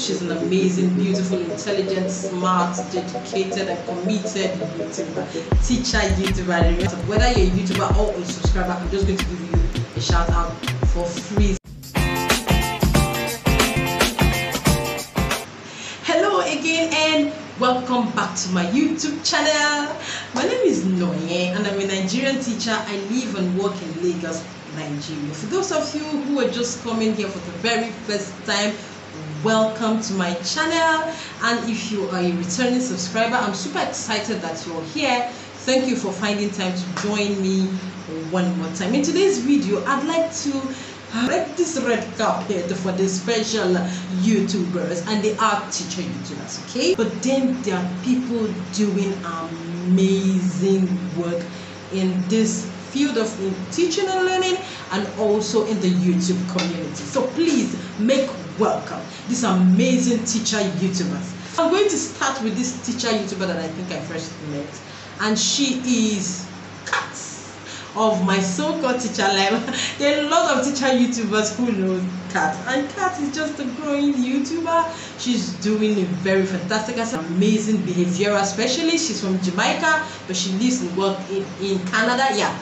She's an amazing, beautiful, intelligent, smart, dedicated, and committed YouTuber, teacher YouTuber. So whether you're a YouTuber or a subscriber, I'm just going to give you a shout out for free. Hello again and welcome back to my YouTube channel. My name is Noye and I'm a Nigerian teacher. I live and work in Lagos, Nigeria. For those of you who are just coming here for the very first time, welcome to my channel. And if you are a returning subscriber, I'm super excited that you're here. Thank you for finding time to join me one more time. In today's video, I'd like to red this red carpet for the special YouTubers, and they are teacher YouTubers, okay? But then there are people doing amazing work in this field of teaching and learning, and also in the YouTube community. So please make welcome these amazing teacher YouTubers. I'm going to start with this teacher YouTuber that I think I first met, and she is Kat of My So-Called Teacher Life. There are a lot of teacher YouTubers who know Kat, and Kat is just a growing YouTuber. She's doing a very fantastic, amazing behavioral specialist. She's from Jamaica, but she lives and works in Canada. Yeah,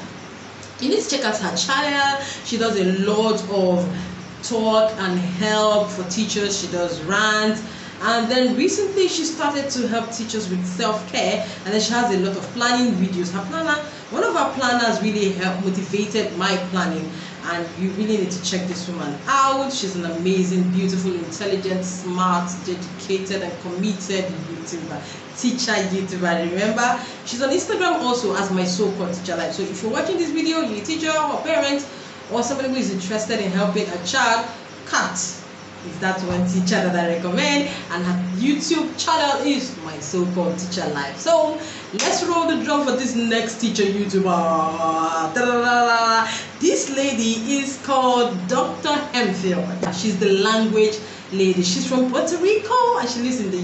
you need to check out her channel. She does a lot of talk and help for teachers. She does rants. And then recently she started to help teachers with self-care, and then she has a lot of planning videos. Her planner, one of her planners really helped motivated my planning, and you really need to check this woman out. She's an amazing, beautiful, intelligent, smart, dedicated, and committed YouTuber, teacher YouTuber. Remember, she's on Instagram also as My So-Called Teacher Life. So if you're watching this video, you're a teacher or parent or somebody who is interested in helping a child, Kat is that one teacher that I recommend, and her YouTube channel is My So-Called Teacher Life. So let's roll the drum for this next teacher YouTuber. This lady is called Dr. Emfield. She's the language lady. She's from Puerto Rico and she lives in the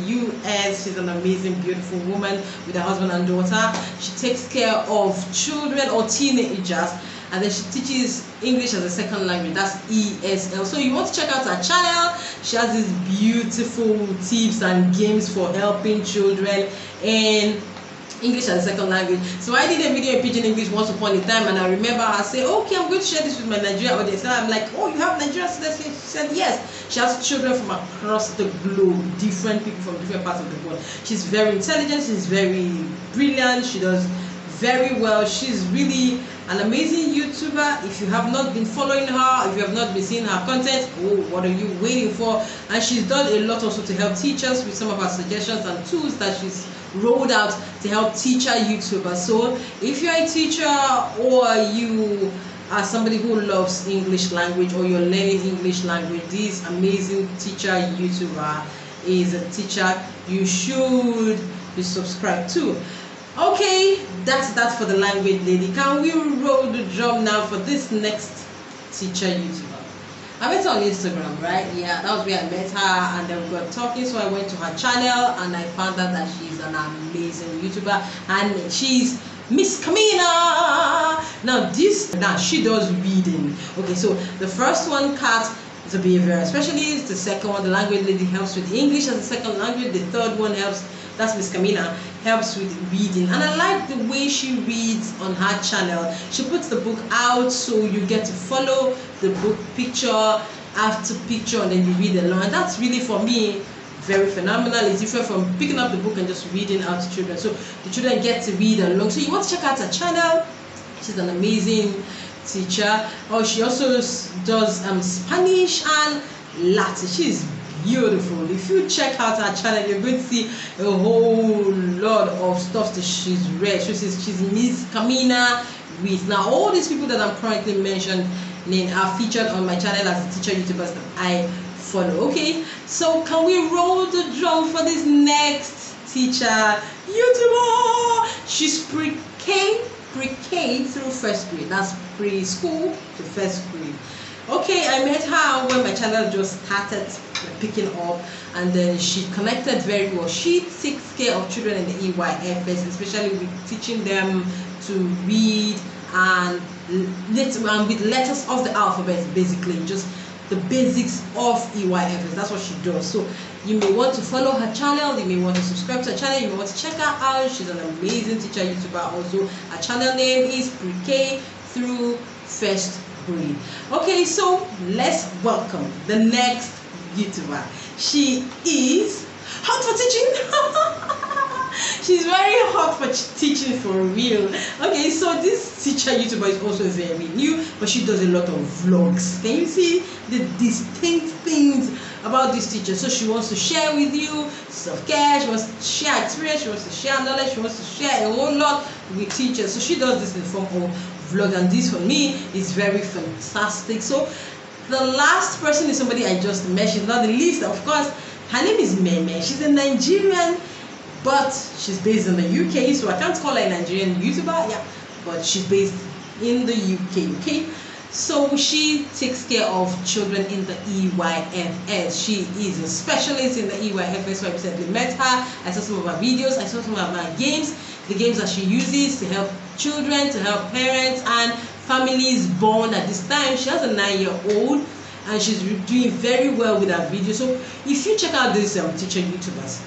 US. She's an amazing, beautiful woman with her husband and daughter. She takes care of children or teenagers, and then she teaches English as a second language, that's ESL. So you want to check out her channel. She has these beautiful tips and games for helping children in English as a second language. So I did a video in Pidgin English once upon a time, and I remember I say, okay, I'm going to share this with my Nigerian audience. And I'm like, oh, you have Nigerian students? She said, yes. She has children from across the globe, different people from different parts of the world. She's very intelligent, she's very brilliant, she does very well. She's really an amazing YouTuber. If you have not been following her, if you have not been seeing her content, oh, what are you waiting for? And she's done a lot also to help teachers with some of her suggestions and tools that she's rolled out to help teacher YouTubers. So if you're a teacher or you are somebody who loves English language or you're learning English language, this amazing teacher YouTuber is a teacher you should be subscribed to. Okay, that's that for the language lady. Can we roll the drum now for this next teacher YouTuber? I met her on Instagram, right? Yeah, that was where I met her, and then we got talking, so I went to her channel and I found out that she's an amazing YouTuber, and she's Miss Carmina. Now she does reading. Okay, so the first one, Kat, is a behavioral specialist. The second one, the language lady, helps with English as a second language. The third one helps, that's Miss Carmina, helps with reading, and I like the way she reads on her channel. She puts the book out, so you get to follow the book picture after picture, and then you read along, and that's really, for me, very phenomenal. It's different from picking up the book and just reading out to children. So the children get to read along. So you want to check out her channel. She's an amazing teacher. Oh, she also does Spanish and Latin. She's beautiful. If you check out her channel, you're going to see a whole lot of stuff that she's read. She's Miss Carmina with. Now, all these people that I'm currently mentioning are featured on my channel as teacher YouTubers that I follow. Okay, so can we roll the drum for this next teacher YouTuber? She's PreK through first grade. That's preschool to first grade. Okay, I met her when my channel just started picking up, and then she connected very well. She takes care of children in the EYFS, especially with teaching them to read and with letters of the alphabet, basically. Just the basics of EYFS. That's what she does. So you may want to follow her channel, you may want to subscribe to her channel, you may want to check her out. She's an amazing teacher YouTuber also. Her channel name is PreK through First. Okay, so let's welcome the next YouTuber. She is hot for teaching. She's very hot for teaching, for real. Okay, so this teacher YouTuber is also very new, but she does a lot of vlogs. Can you see the distinct things about this teacher? So she wants to share with you self-care, she wants to share experience, she wants to share knowledge, she wants to share a whole lot with teachers. So she does this in the form of vlog, and this for me is very fantastic. So the last person is somebody I just mentioned, not the least, of course. Her name is Meme. She's a Nigerian, but she's based in the UK, so I can't call her a Nigerian YouTuber, yeah, but she's based in the UK, okay? So she takes care of children in the EYFS. She is a specialist in the EYFS, so I recently met her. I saw some of her videos, I saw some of her games, the games that she uses to help children, to help parents and families born at this time. She has a 9-year-old and she's doing very well with her video. So if you check out these teacher YouTubers,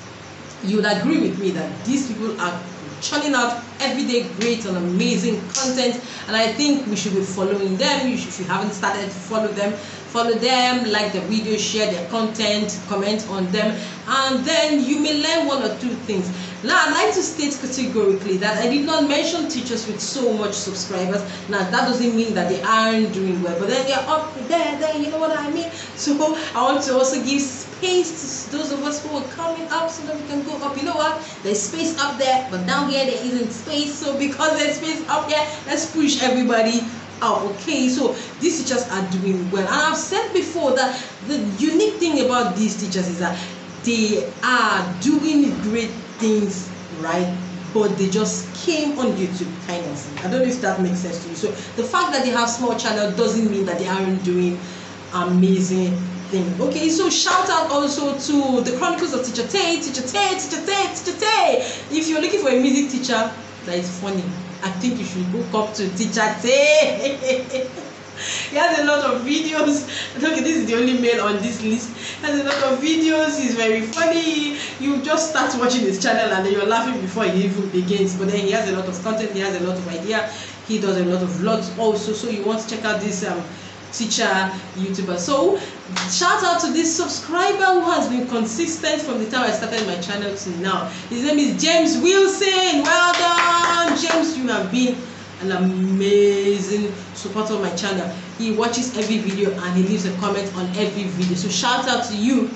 you would agree with me that these people are churning out everyday great and amazing content, and I think we should be following them. If you haven't started, follow them, like the video, share their content, comment on them, and then you may learn one or two things. Now, I'd like to state categorically that I did not mention teachers with so much subscribers. Now, that doesn't mean that they aren't doing well, but then they're up there, then you know what I mean? So I want to also give space to those of us who are coming up so that we can go up. You know what? There's space up there, but down here there isn't space. So because there's space up here, let's push everybody out, okay? So these teachers are doing well. And I've said before that the unique thing about these teachers is that they are doing great things, right? But they just came on YouTube, kind of thing. I don't know if that makes sense to you. So the fact that they have small channel doesn't mean that they aren't doing amazing things. Okay, so shout out also to the Chronicles of Teacher Tay, Teacher Tay. If you're looking for a music teacher that is funny, I think you should look up to Teacher Tay. He has a lot of videos. Okay, this is the only male on this list. He has a lot of videos. He's very funny. You just start watching his channel and then you're laughing before he even begins. But then he has a lot of content. He has a lot of idea. He does a lot of vlogs also. So you want to check out this teacher YouTuber. So shout out to this subscriber who has been consistent from the time I started my channel to now. His name is James Wilson. Well done, James. You have been an amazing supporter of my channel. He watches every video and he leaves a comment on every video, so shout out to you.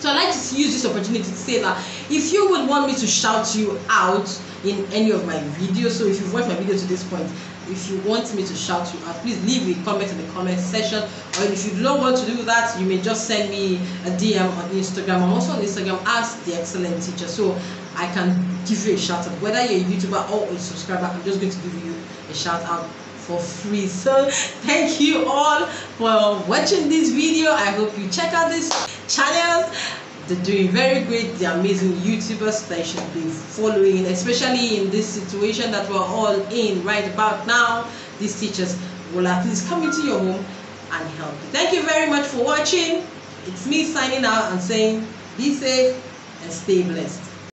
So I'd like to use this opportunity to say that if you would want me to shout you out in any of my videos, so if you've watched my video to this point, if you want me to shout you out, please leave a comment in the comment section. Or if you don't want to do that, you may just send me a DM on Instagram. I'm also on Instagram as The Excellent Teacher, so I can give you a shout out. Whether you're a YouTuber or a subscriber, I'm just going to give you a shout out for free. So thank you all for watching this video. I hope you check out these channels. They're doing very great. They're amazing YouTubers that you should be following, especially in this situation that we're all in right about now. These teachers will at least come into your home and help you. Thank you very much for watching. It's me signing out and saying be safe and stay blessed.